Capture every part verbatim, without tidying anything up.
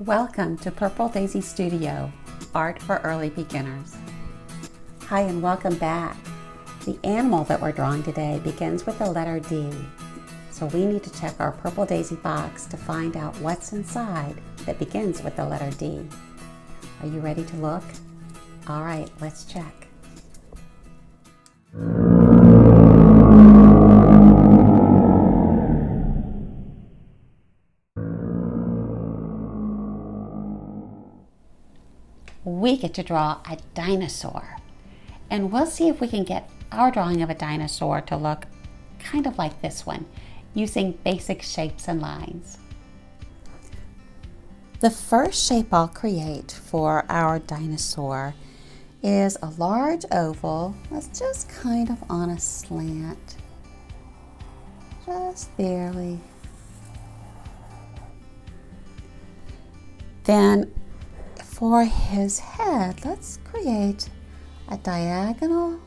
Welcome to Purple Daisy Studio, Art for Early Beginners. Hi and welcome back. The animal that we're drawing today begins with the letter D. So we need to check our Purple Daisy box to find out what's inside that begins with the letter D. Are you ready to look? All right, let's check. We get to draw a dinosaur. And we'll see if we can get our drawing of a dinosaur to look kind of like this one, using basic shapes and lines. The first shape I'll create for our dinosaur is a large oval that's just kind of on a slant, just barely. Then for his head, let's create a diagonal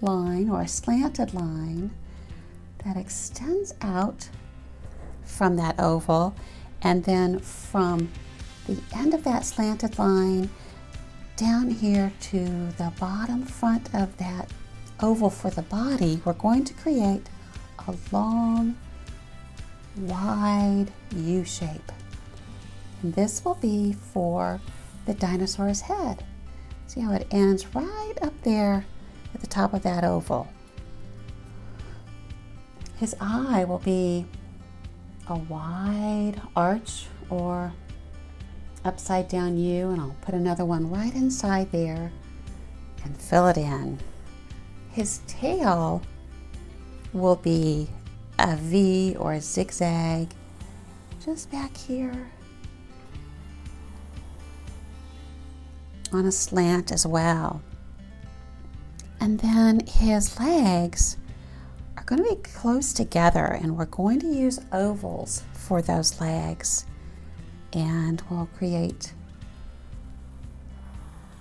line or a slanted line that extends out from that oval, and then from the end of that slanted line down here to the bottom front of that oval for the body, we're going to create a long, wide U shape. And this will be for the dinosaur's head. See how it ends right up there at the top of that oval. His eye will be a wide arch or upside down U, and I'll put another one right inside there and fill it in. His tail will be a V or a zigzag just back here, on a slant as well. And then his legs are going to be close together, and we're going to use ovals for those legs, and we'll create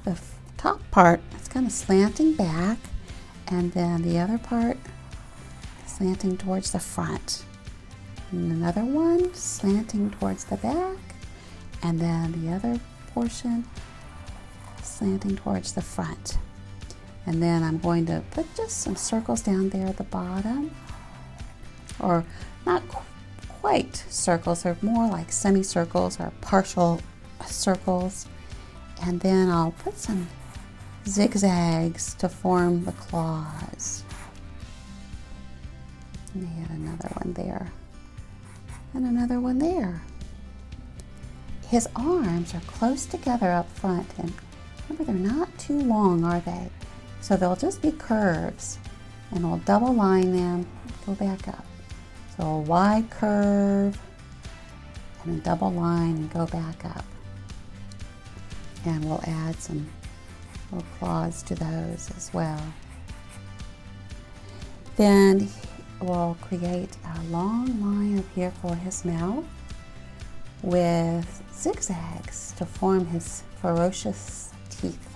the top part that's kind of slanting back, and then the other part slanting towards the front, and another one slanting towards the back, and then the other portion slanting towards the front. And then I'm going to put just some circles down there at the bottom, or not qu quite circles, they're more like semicircles or partial circles. And then I'll put some zigzags to form the claws. And add another one there, and another one there. His arms are close together up front, and remember, they're not too long, are they? So they'll just be curves, and we'll double line them, go back up. So a wide curve, and a double line, and go back up. And we'll add some little claws to those as well. Then we'll create a long line up here for his mouth with zigzags to form his ferocious teeth,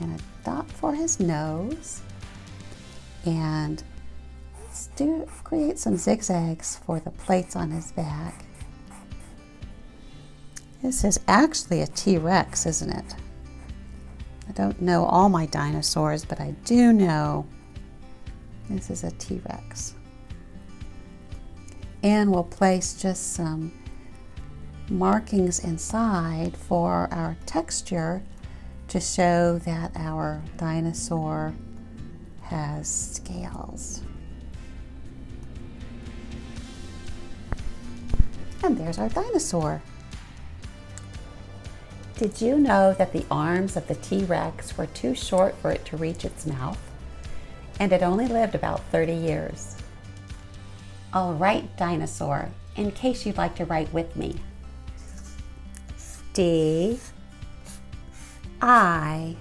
and a dot for his nose, and let's do create some zigzags for the plates on his back. This is actually a T-Rex, isn't it? I don't know all my dinosaurs, but I do know this is a T-Rex. And we'll place just some markings inside for our texture to show that our dinosaur has scales. And there's our dinosaur. Did you know that the arms of the T-Rex were too short for it to reach its mouth? And it only lived about thirty years. All right, dinosaur, in case you'd like to write with me. D, I,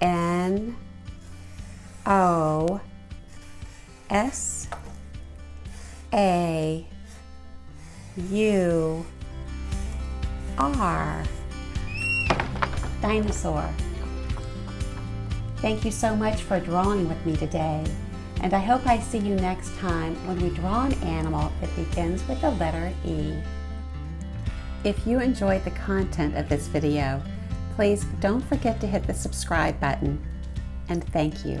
N, O, S, A, U, R. Dinosaur. Thank you so much for drawing with me today, and I hope I see you next time when we draw an animal that begins with the letter E. If you enjoyed the content of this video, please don't forget to hit the subscribe button, and thank you.